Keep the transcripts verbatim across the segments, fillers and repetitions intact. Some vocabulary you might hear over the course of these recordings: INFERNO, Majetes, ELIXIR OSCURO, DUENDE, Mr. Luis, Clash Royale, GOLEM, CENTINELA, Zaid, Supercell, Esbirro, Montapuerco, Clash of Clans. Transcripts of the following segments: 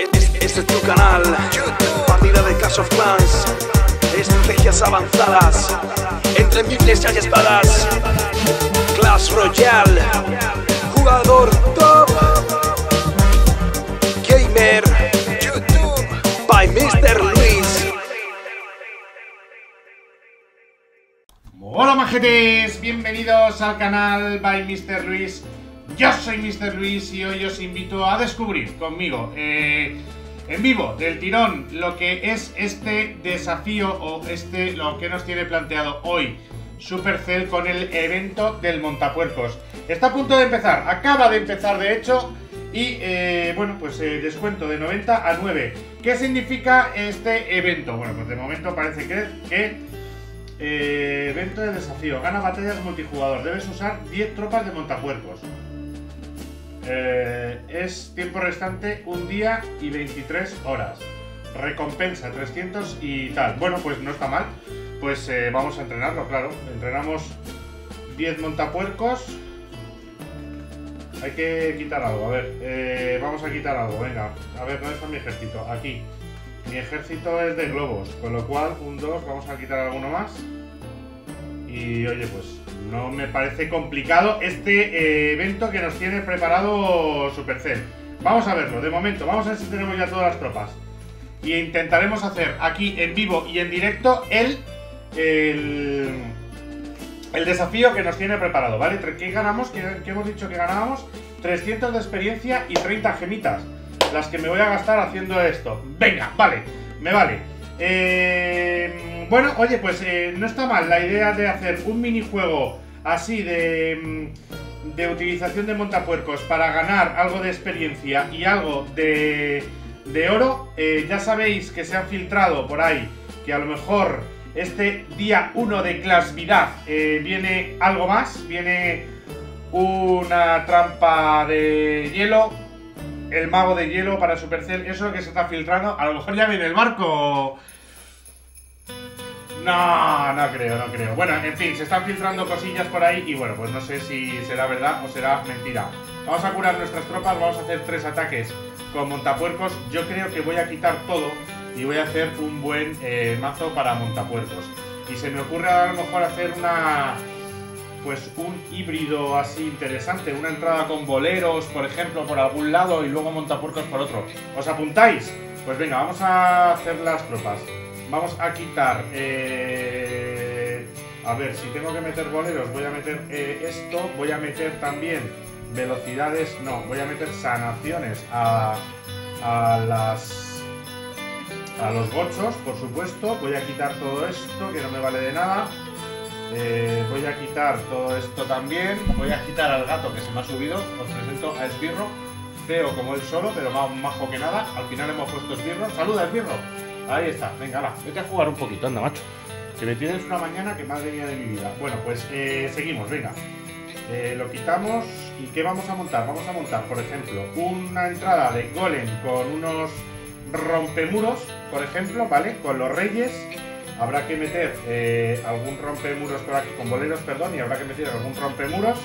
Este es tu canal, partida de Clash of Clans, estrategias avanzadas, entre miles hay espadas. Clash Royale, jugador top, gamer, YouTube, by mister Luis. Hola majetes, bienvenidos al canal by mister Luis. Yo soy mister Luis y hoy os invito a descubrir conmigo eh, en vivo, del tirón, lo que es este desafío o este lo que nos tiene planteado hoy Supercell con el evento del Montapuercos. Está a punto de empezar, acaba de empezar de hecho y eh, bueno, pues eh, descuento de noventa a nueve. ¿Qué significa este evento? Bueno, pues de momento parece que... que eh, evento de desafío, gana batallas multijugador, debes usar diez tropas de Montapuercos. Eh, es tiempo restante un día y veintitrés horas. Recompensa trescientos y tal. Bueno, pues no está mal. Pues eh, vamos a entrenarlo, claro. Entrenamos diez montapuercos. Hay que quitar algo, a ver. Eh, vamos a quitar algo, venga. A ver, ¿dónde está mi ejército? Aquí. Mi ejército es de globos, con lo cual un dos, vamos a quitar alguno más. Y oye, pues no me parece complicado este eh, evento que nos tiene preparado Supercell. Vamos a verlo, de momento, vamos a ver si tenemos ya todas las tropas. Y intentaremos hacer aquí en vivo y en directo el, el, el desafío que nos tiene preparado, ¿vale? ¿Qué ganamos? ¿Qué, qué hemos dicho que ganábamos? trescientos de experiencia y treinta gemitas, las que me voy a gastar haciendo esto. Venga, vale, me vale. Eh... Bueno, oye, pues eh, no está mal la idea de hacer un minijuego así de, de utilización de montapuercos para ganar algo de experiencia y algo de, de oro. Eh, ya sabéis que se han filtrado por ahí que a lo mejor este día uno de Clashvidad eh, viene algo más. Viene una trampa de hielo, el mago de hielo para Supercell, eso que se está filtrando. A lo mejor ya viene el barco... No, no creo, no creo. Bueno, en fin, se están filtrando cosillas por ahí y bueno, pues no sé si será verdad o será mentira. Vamos a curar nuestras tropas, vamos a hacer tres ataques con montapuercos. Yo creo que voy a quitar todo y voy a hacer un buen eh, mazo para montapuercos. Y se me ocurre a lo mejor hacer una... pues un híbrido así interesante. Una entrada con boleros, por ejemplo, por algún lado y luego montapuercos por otro. ¿Os apuntáis? Pues venga, vamos a hacer las tropas. Vamos a quitar, eh, a ver, si tengo que meter boleros, voy a meter eh, esto, voy a meter también velocidades, no, voy a meter sanaciones a, a, las, a los gochos, por supuesto. Voy a quitar todo esto, que no me vale de nada, eh, voy a quitar todo esto también, voy a quitar al gato que se me ha subido. Os presento a Esbirro, feo como él solo, pero más majo que nada. Al final hemos puesto Esbirro, saluda Esbirro. Ahí está, venga, va, vete a jugar un poquito, anda, macho. Que me tienes una mañana que madre mía de mi vida. Bueno, pues eh, seguimos, venga. Eh, lo quitamos y ¿qué vamos a montar? Vamos a montar, por ejemplo, una entrada de golem con unos rompemuros, por ejemplo, ¿vale? Con los reyes. Habrá que meter eh, algún rompemuros por aquí, con boleros, perdón, y habrá que meter algún rompemuros,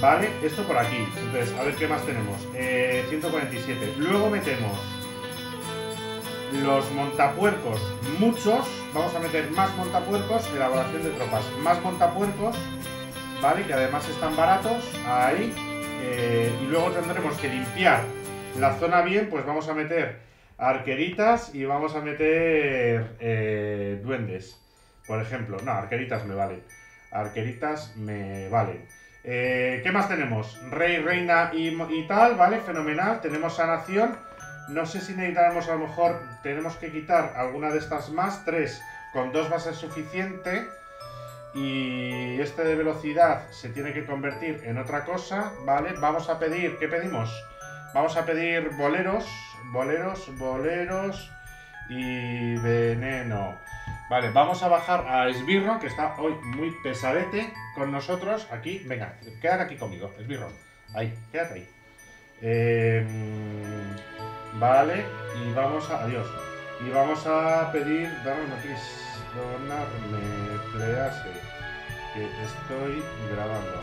¿vale? Esto por aquí. Entonces, a ver qué más tenemos. Eh, ciento cuarenta y siete. Luego metemos... los montapuercos, muchos. Vamos a meter más montapuercos. Elaboración de tropas, más montapuercos, ¿vale? Que además están baratos. Ahí eh, y luego tendremos que limpiar la zona bien. Pues vamos a meter arqueritas y vamos a meter eh, duendes, por ejemplo. No, arqueritas me valen. Arqueritas me valen. eh, ¿Qué más tenemos? Rey, reina y, y tal, ¿vale? Fenomenal. Tenemos sanación. No sé si necesitaremos, a lo mejor tenemos que quitar alguna de estas más. Tres, con dos va a ser suficiente. Y este de velocidad se tiene que convertir en otra cosa, ¿vale? Vamos a pedir, ¿qué pedimos? Vamos a pedir boleros, boleros, boleros y veneno. Vale, vamos a bajar a Esbirro, que está hoy muy pesadete con nosotros. Aquí, venga, quédate aquí conmigo, Esbirro. Ahí, quédate ahí. Eh... Vale, y vamos a... Adiós. Y vamos a pedir... Donarme, please, que estoy grabando.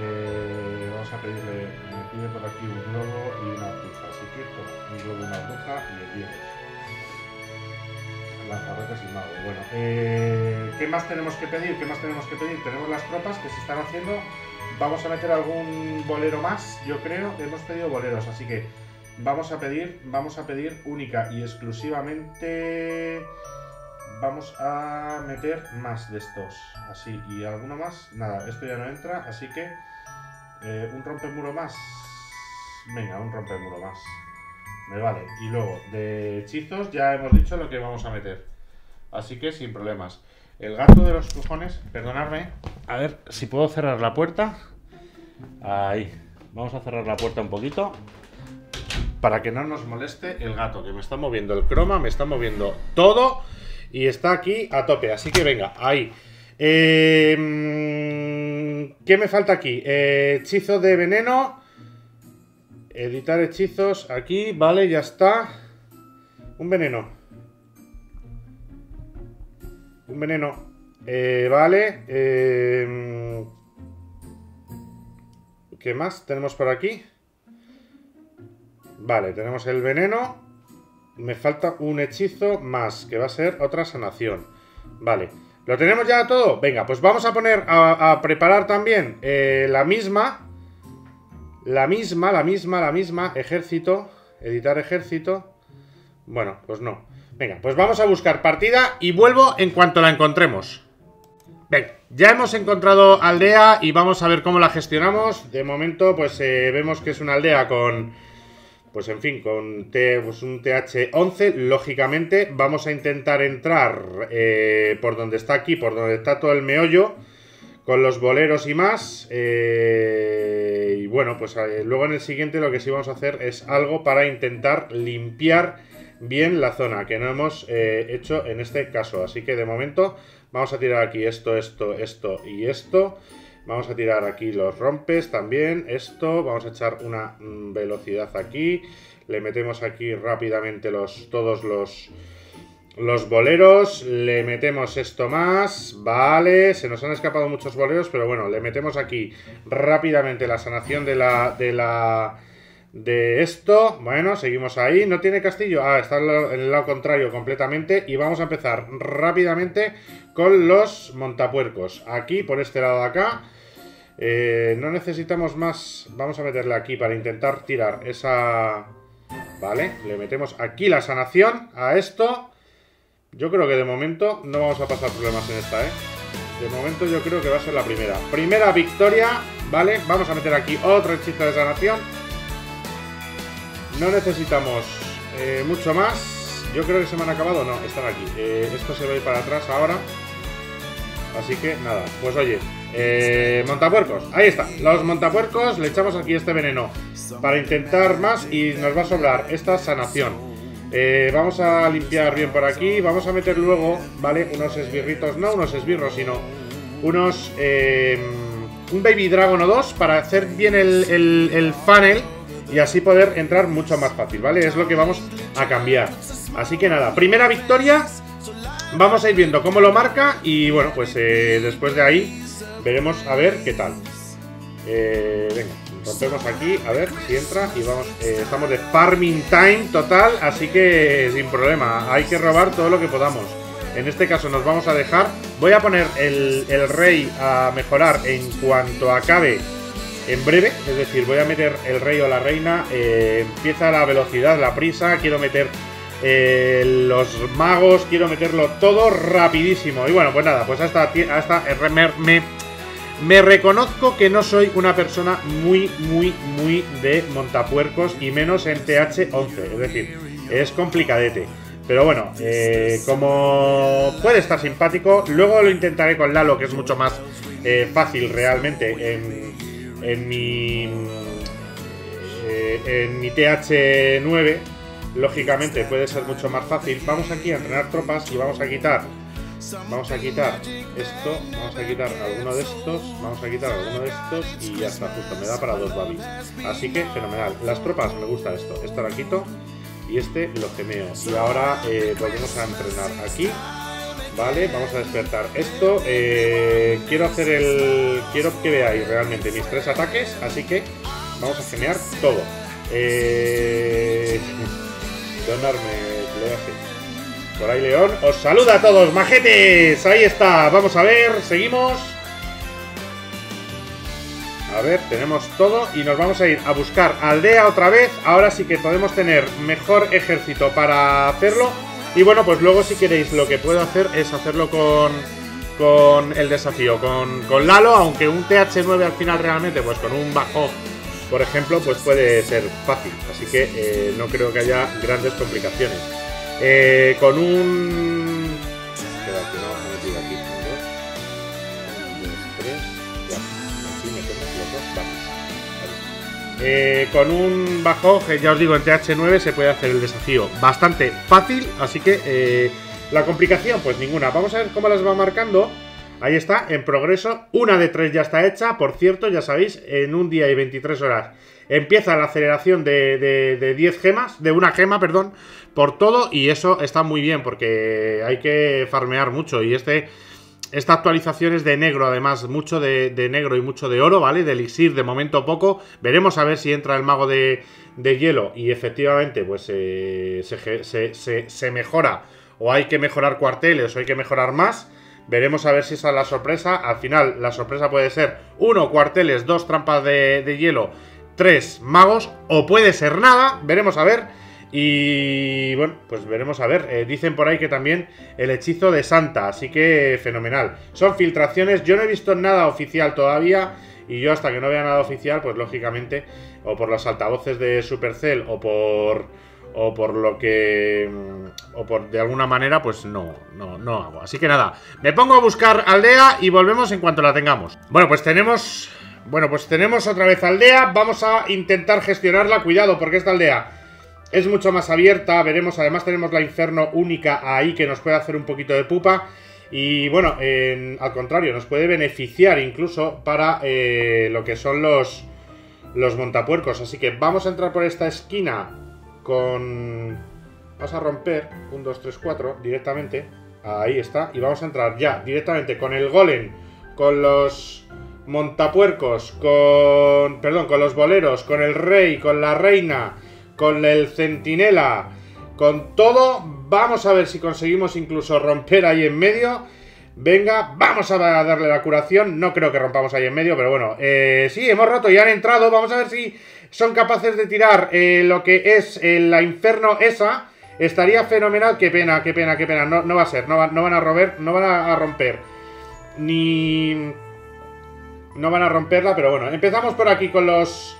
Eh, vamos a pedirle... Me pide por aquí un globo y una pizza. Así que un huevo, una bruja y el hierro. Las barracas y el mago. Bueno, eh, ¿qué más tenemos que pedir? ¿Qué más tenemos que pedir? Tenemos las tropas que se están haciendo. Vamos a meter algún bolero más, yo creo. Hemos pedido boleros, así que vamos a pedir, vamos a pedir única y exclusivamente. Vamos a meter más de estos, así, y alguno más. Nada, esto ya no entra, así que eh, un rompemuro más. Venga, un rompemuro más. Me vale. Y luego, de hechizos, ya hemos dicho lo que vamos a meter. Así que sin problemas. El gato de los cojones, perdonadme. A ver si puedo cerrar la puerta. Ahí. Vamos a cerrar la puerta un poquito. Para que no nos moleste el gato, que me está moviendo el croma, me está moviendo todo. Y está aquí a tope. Así que venga, ahí. Eh, ¿Qué me falta aquí? Eh, hechizo de veneno. Editar hechizos aquí, vale, ya está. Un veneno. Un veneno. Eh, vale. Eh, ¿Qué más tenemos por aquí? Vale, tenemos el veneno. Me falta un hechizo más, que va a ser otra sanación. Vale. ¿Lo tenemos ya todo? Venga, pues vamos a poner a, a preparar también eh, la misma... La misma, la misma, la misma, ejército, editar ejército. Bueno, pues no. Venga, pues vamos a buscar partida y vuelvo en cuanto la encontremos. Venga, ya hemos encontrado aldea y vamos a ver cómo la gestionamos. De momento, pues eh, vemos que es una aldea con... Pues en fin, con t, pues un T H once, lógicamente. Vamos a intentar entrar eh, por donde está aquí, por donde está todo el meollo. Con los boleros y más. Eh, y bueno, pues eh, luego en el siguiente lo que sí vamos a hacer es algo para intentar limpiar bien la zona. Que no hemos eh, hecho en este caso. Así que de momento vamos a tirar aquí esto, esto, esto y esto. Vamos a tirar aquí los rompes también. Esto. Vamos a echar una mm, velocidad aquí. Le metemos aquí rápidamente los todos los... Los boleros, le metemos esto más, vale, se nos han escapado muchos boleros, pero bueno, le metemos aquí rápidamente la sanación de la, de la, de esto, bueno, seguimos ahí, no tiene castillo, ah, está en el lado contrario completamente, y vamos a empezar rápidamente con los montapuercos, aquí, por este lado de acá, eh, no necesitamos más, vamos a meterle aquí para intentar tirar esa, vale, le metemos aquí la sanación a esto. Yo creo que de momento no vamos a pasar problemas en esta, ¿eh? De momento yo creo que va a ser la primera. Primera victoria, ¿vale? Vamos a meter aquí otro hechizo de sanación. No necesitamos eh, mucho más. Yo creo que se me han acabado. No, están aquí. Eh, esto se va a ir para atrás ahora. Así que nada, pues oye, eh, montapuercos, ahí está, los montapuercos, le echamos aquí este veneno para intentar más y nos va a sobrar esta sanación. Eh, vamos a limpiar bien por aquí. Vamos a meter luego, ¿vale? Unos esbirritos, no unos esbirros, sino unos... Eh, un Baby Dragon o dos para hacer bien el, el, el funnel y así poder entrar mucho más fácil, ¿vale? Es lo que vamos a cambiar. Así que nada, primera victoria. Vamos a ir viendo cómo lo marca y bueno, pues eh, después de ahí veremos a ver qué tal. Eh, venga, rompemos aquí, a ver si entra y vamos, eh, estamos de farming time total, así que sin problema, hay que robar todo lo que podamos. En este caso nos vamos a dejar, voy a poner el, el rey a mejorar en cuanto acabe en breve, es decir, voy a meter el rey o la reina, eh, empieza la velocidad, la prisa, quiero meter eh, los magos, quiero meterlo todo rapidísimo. Y bueno, pues nada, pues hasta, hasta me... Me reconozco que no soy una persona muy, muy, muy de montapuercos y menos en T H once, es decir, es complicadete. Pero bueno, eh, como puede estar simpático, luego lo intentaré con Lalo, que es mucho más eh, fácil realmente en, en mi, eh, en mi T H nueve, lógicamente puede ser mucho más fácil. Vamos aquí a entrenar tropas y vamos a quitar... Vamos a quitar esto, vamos a quitar alguno de estos, vamos a quitar alguno de estos y ya está, justo, me da para dos babis. Así que fenomenal. Las tropas, me gusta esto, esto lo quito y este lo gemeo. Y ahora eh, volvemos a entrenar aquí, vale, vamos a despertar esto. Eh, quiero hacer el... quiero que veáis realmente mis tres ataques, así que vamos a gemear todo. Eh... perdonarme, pleaje. Por ahí León. Os saluda a todos, majetes. Ahí está. Vamos a ver. Seguimos. A ver, tenemos todo y nos vamos a ir a buscar aldea otra vez. Ahora sí que podemos tener mejor ejército para hacerlo. Y bueno, pues luego si queréis lo que puedo hacer es hacerlo con, con el desafío, con, con Lalo. Aunque un T H nueve al final realmente, pues con un bajo, por ejemplo, pues puede ser fácil. Así que eh, no creo que haya grandes complicaciones. Eh, con un... Espera, que no, no me tiro aquí. Eh, con un bajo, ya os digo, en T H nueve se puede hacer el desafío bastante fácil, así que eh, la complicación, pues ninguna. Vamos a ver cómo las va marcando. Ahí está, en progreso, una de tres ya está hecha. Por cierto, ya sabéis, en un día y veintitrés horas empieza la aceleración de, de, de diez gemas, de una gema, perdón, por todo. Y eso está muy bien porque hay que farmear mucho. Y este... Esta actualización es de negro, además, mucho de, de negro y mucho de oro, ¿vale? De elixir, de momento poco. Veremos a ver si entra el mago de, de hielo y efectivamente, pues, eh, se, se, se, se mejora. O hay que mejorar cuarteles, o hay que mejorar más. Veremos a ver si esa es la sorpresa. Al final, la sorpresa puede ser uno, cuarteles, dos, trampas de, de hielo, tres, magos, o puede ser nada. Veremos a ver. Y bueno, pues veremos a ver. Eh, dicen por ahí que también el hechizo de Santa, así que fenomenal. Son filtraciones, yo no he visto nada oficial todavía. Y yo hasta que no vea nada oficial, pues lógicamente, o por los altavoces de Supercell, o por o por lo que... o por de alguna manera, pues no, no, no hago. Así que nada, me pongo a buscar aldea y volvemos en cuanto la tengamos. Bueno, pues tenemos... Bueno, pues tenemos otra vez aldea. Vamos a intentar gestionarla, cuidado, porque esta aldea es mucho más abierta, veremos, además tenemos la Inferno única ahí que nos puede hacer un poquito de pupa. Y bueno, eh, al contrario, nos puede beneficiar incluso para eh, lo que son los, los montapuercos. Así que vamos a entrar por esta esquina con... Vamos a romper, uno, dos, tres, cuatro, directamente. Ahí está, y vamos a entrar ya directamente con el golem, con los montapuercos, con... Perdón, con los boleros, con el rey, con la reina... Con el centinela, con todo. Vamos a ver si conseguimos incluso romper ahí en medio. Venga, vamos a darle la curación. No creo que rompamos ahí en medio, pero bueno. Eh, sí, hemos roto y han entrado. Vamos a ver si son capaces de tirar eh, lo que es eh, la inferno esa. Estaría fenomenal. Qué pena, qué pena, qué pena. No, no va a ser. No, va, no van a romper. No van a romper. Ni... No van a romperla, pero bueno. Empezamos por aquí con los...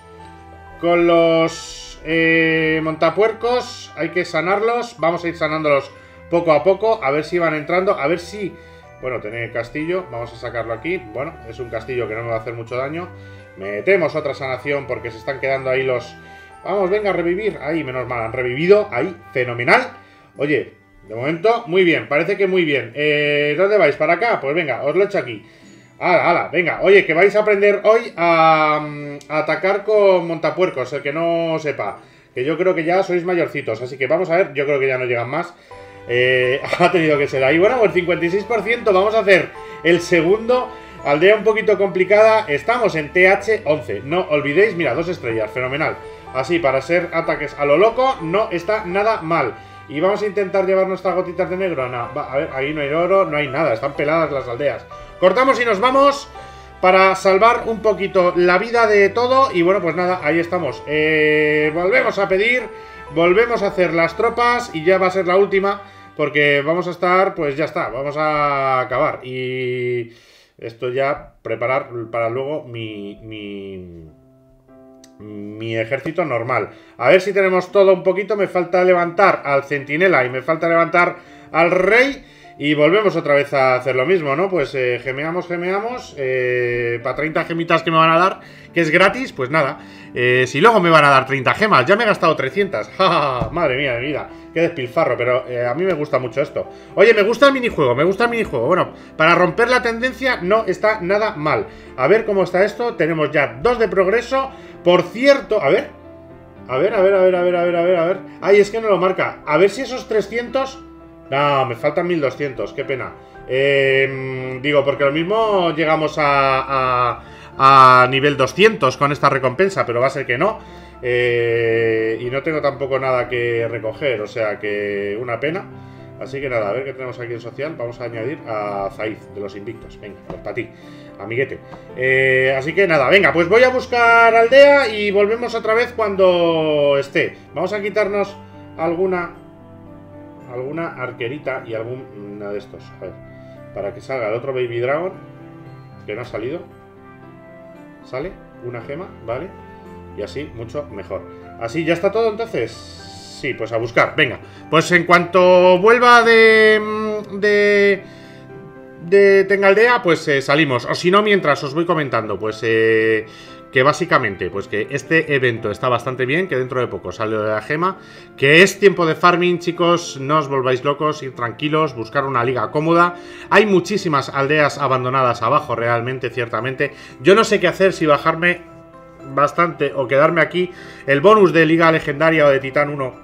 Con los... Eh, montapuercos, hay que sanarlos. Vamos a ir sanándolos poco a poco. A ver si van entrando, a ver si... Bueno, tener el castillo, vamos a sacarlo aquí. Bueno, es un castillo que no me va a hacer mucho daño. Metemos otra sanación porque se están quedando ahí los... Vamos, venga, a revivir, ahí, menos mal, han revivido. Ahí, fenomenal. Oye, de momento, muy bien, parece que muy bien. eh, ¿Dónde vais? ¿Para acá? Pues venga, os lo echo aquí. Ala, ala, venga, oye, que vais a aprender hoy a, a atacar con montapuercos, el que no sepa, que yo creo que ya sois mayorcitos, así que vamos a ver, yo creo que ya no llegan más, eh, ha tenido que ser ahí, bueno, el cincuenta y seis por ciento, vamos a hacer el segundo, aldea un poquito complicada, estamos en T H once, no olvidéis, mira, dos estrellas, fenomenal, así, para ser ataques a lo loco, no está nada mal. Y vamos a intentar llevar nuestras gotitas de negro. No, a ver, ahí no hay oro, no hay nada. Están peladas las aldeas. Cortamos y nos vamos para salvar un poquito la vida de todo. Y bueno, pues nada, ahí estamos. eh, Volvemos a pedir, volvemos a hacer las tropas. Y ya va a ser la última, porque vamos a estar, pues ya está, vamos a acabar. Y esto ya preparar para luego mi... mi... mi ejército normal. A ver si tenemos todo un poquito. Me falta levantar al centinela y me falta levantar al rey. Y volvemos otra vez a hacer lo mismo, ¿no? Pues eh, gemeamos, gemeamos. Eh, para treinta gemitas que me van a dar, que es gratis, pues nada. Eh, si luego me van a dar treinta gemas, ya me he gastado trescientas. Madre mía de vida, qué despilfarro, pero eh, a mí me gusta mucho esto. Oye, me gusta el minijuego, me gusta el minijuego. Bueno, para romper la tendencia no está nada mal. A ver cómo está esto. Tenemos ya dos de progreso. Por cierto, a ver, a ver, a ver, a ver, a ver, a ver, a ver, a ver. Ay, es que no lo marca. A ver si esos trescientos... No, me faltan mil doscientos, qué pena. Eh, digo, porque lo mismo llegamos a, a, a nivel doscientos con esta recompensa, pero va a ser que no. eh, y no tengo tampoco nada que recoger, o sea que una pena. Así que nada, a ver qué tenemos aquí en social. Vamos a añadir a Zaid, de los invictos. Venga, pues para ti, amiguete. Eh, así que nada, venga, pues voy a buscar aldea y volvemos otra vez cuando esté. Vamos a quitarnos alguna alguna arquerita y alguna de estos. A ver, para que salga el otro Baby Dragon, que no ha salido. Sale una gema, ¿vale? Y así mucho mejor. Así ya está todo, entonces... Sí, pues a buscar, venga. Pues en cuanto vuelva de... De... de Tengaldea, pues eh, salimos. O si no, mientras os voy comentando, pues eh, que básicamente, pues que este evento está bastante bien, que dentro de poco sale de la gema, que es tiempo de farming, chicos. No os volváis locos, ir tranquilos, buscar una liga cómoda. Hay muchísimas aldeas abandonadas abajo, realmente, ciertamente. Yo no sé qué hacer, si bajarme bastante o quedarme aquí. El bonus de liga legendaria o de titán uno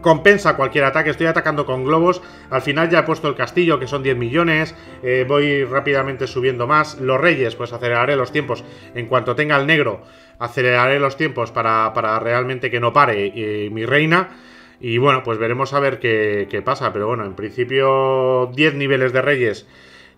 compensa cualquier ataque. Estoy atacando con globos. Al final ya he puesto el castillo, que son diez millones. eh, Voy rápidamente subiendo más. Los reyes, pues aceleraré los tiempos. En cuanto tenga el negro, aceleraré los tiempos para, para realmente que no pare eh, mi reina. Y bueno, pues veremos a ver qué, qué pasa. Pero bueno, en principio diez niveles de reyes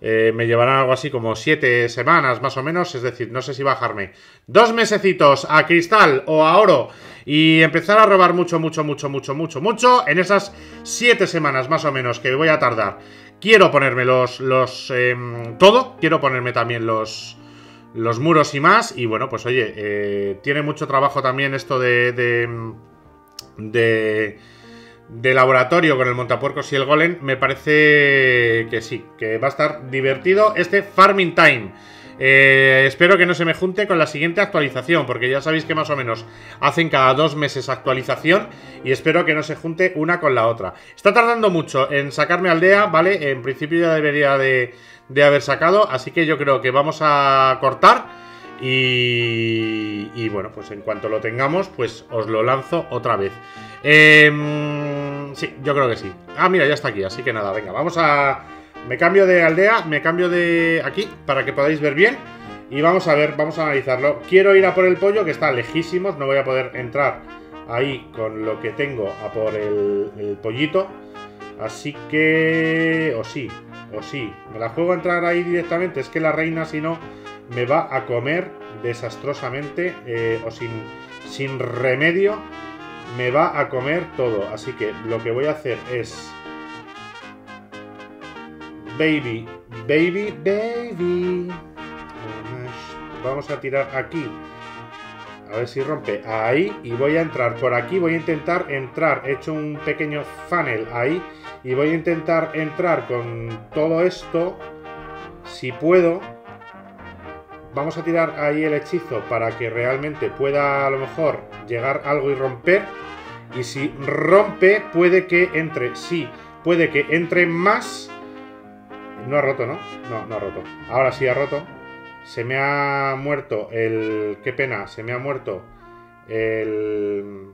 Eh, me llevarán algo así como siete semanas más o menos. Es decir, no sé si bajarme dos mesecitos a cristal o a oro y empezar a robar mucho, mucho, mucho, mucho, mucho, mucho. En esas siete semanas más o menos que voy a tardar, quiero ponerme los... los eh, todo. Quiero ponerme también los... los muros y más. Y bueno, pues oye, eh, tiene mucho trabajo también esto de... de... de de laboratorio con el Montapuercos y el Golem. Me parece que sí, que va a estar divertido este Farming Time. Eh, espero que no se me junte con la siguiente actualización, porque ya sabéis que más o menos hacen cada dos meses actualización, y espero que no se junte una con la otra. Está tardando mucho en sacarme aldea, ¿vale? En principio ya debería de, de haber sacado, así que yo creo que vamos a cortar. Y, y bueno, pues en cuanto lo tengamos, pues os lo lanzo otra vez. Eh, sí, yo creo que sí. Ah, mira, ya está aquí, así que nada, venga, vamos a... Me cambio de aldea, me cambio de aquí, para que podáis ver bien. Y vamos a ver, vamos a analizarlo. Quiero ir a por el pollo, que está lejísimos. No voy a poder entrar ahí con lo que tengo a por el, el pollito. Así que... o sí, o sí. Me la juego a entrar ahí directamente. Es que la reina, si no... me va a comer desastrosamente, eh, o sin, sin remedio, me va a comer todo. Así que lo que voy a hacer es... Baby, baby, baby. Vamos a tirar aquí. A ver si rompe. Ahí. Y voy a entrar por aquí. Voy a intentar entrar. He hecho un pequeño funnel ahí. Y voy a intentar entrar con todo esto, si puedo. Vamos a tirar ahí el hechizo para que realmente pueda a lo mejor llegar algo y romper. Y si rompe, puede que entre. Sí, puede que entre más. No ha roto, ¿no? No, no ha roto. Ahora sí ha roto. Se me ha muerto el... Qué pena, se me ha muerto el...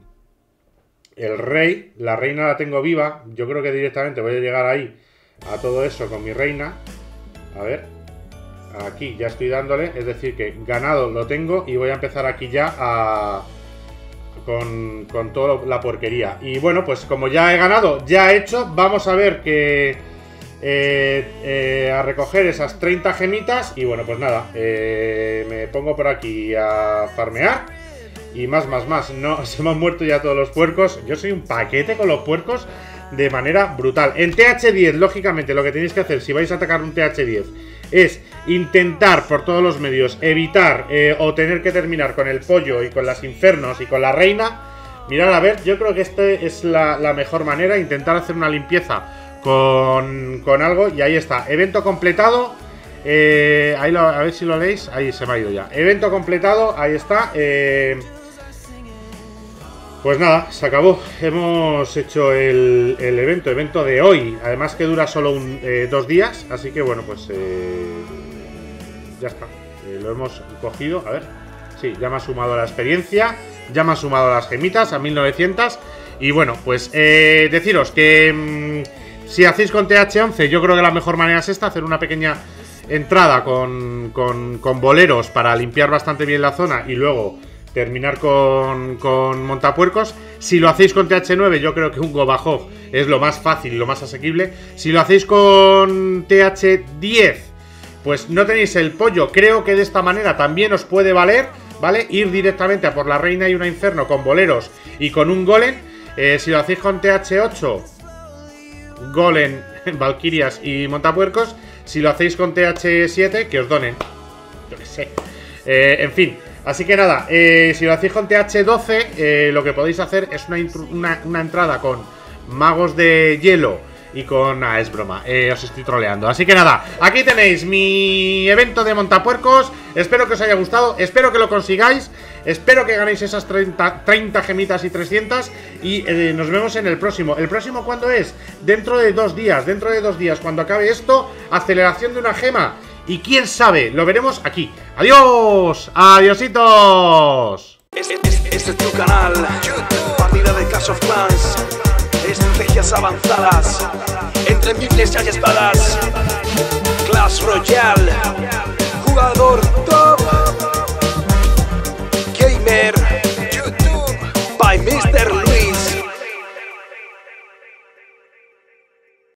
el rey. La reina la tengo viva. Yo creo que directamente voy a llegar ahí a todo eso con mi reina. A ver... Aquí ya estoy dándole, es decir que ganado lo tengo y voy a empezar aquí ya a... Con, con toda la porquería. Y bueno, pues como ya he ganado, ya he hecho, vamos a ver que... Eh, eh, a recoger esas treinta gemitas y bueno, pues nada, eh, me pongo por aquí a farmear. Y más, más, más, no, se me han muerto ya todos los puercos. Yo soy un paquete con los puercos de manera brutal. En T H diez, lógicamente, lo que tenéis que hacer si vais a atacar un T H diez es intentar por todos los medios evitar eh, o tener que terminar con el pollo y con las infernos y con la reina. Mirad, a ver, yo creo que esta es la, la mejor manera, intentar hacer una limpieza con, con algo. Y ahí está, evento completado. eh, ahí lo, a ver si lo leéis, ahí se me ha ido ya. Evento completado, ahí está. eh, Pues nada, se acabó. Hemos hecho el, el evento, evento de hoy. Además que dura solo un, eh, dos días. Así que bueno, pues eh, ya está. Eh, lo hemos cogido. A ver. Sí, ya me ha sumado la experiencia. Ya me ha sumado las gemitas a mil novecientos. Y bueno, pues eh, deciros que mmm, si hacéis con T H once, yo creo que la mejor manera es esta. Hacer una pequeña entrada con, con, con boleros para limpiar bastante bien la zona y luego... terminar con, con Montapuercos. Si lo hacéis con T H nueve, yo creo que un Gobajov es lo más fácil y lo más asequible. Si lo hacéis con T H diez, pues no tenéis el pollo. Creo que de esta manera también os puede valer, ¿vale? Ir directamente a por la reina y una inferno con boleros y con un golem. Eh, si lo hacéis con T H ocho, golem, valquirias y montapuercos. Si lo hacéis con T H siete, que os donen. Yo qué sé. Eh, en fin. Así que nada, eh, si lo hacéis con T H doce, eh, lo que podéis hacer es una, una, una entrada con magos de hielo y con... Ah, es broma, eh, os estoy troleando. Así que nada, aquí tenéis mi evento de montapuercos. Espero que os haya gustado, espero que lo consigáis. Espero que ganéis esas treinta, treinta gemitas y trescientas. Y eh, nos vemos en el próximo. ¿El próximo cuándo es? Dentro de dos días, dentro de dos días, cuando acabe esto, aceleración de una gema. Y quién sabe, lo veremos aquí. ¡Adiós! ¡Adiositos! Este, este, este es tu canal. Partida de Clash of Clans. Estrategias avanzadas. Entre miles hay espadas. Clash Royale. Jugador top. Gamer. YouTube. By mister Luis.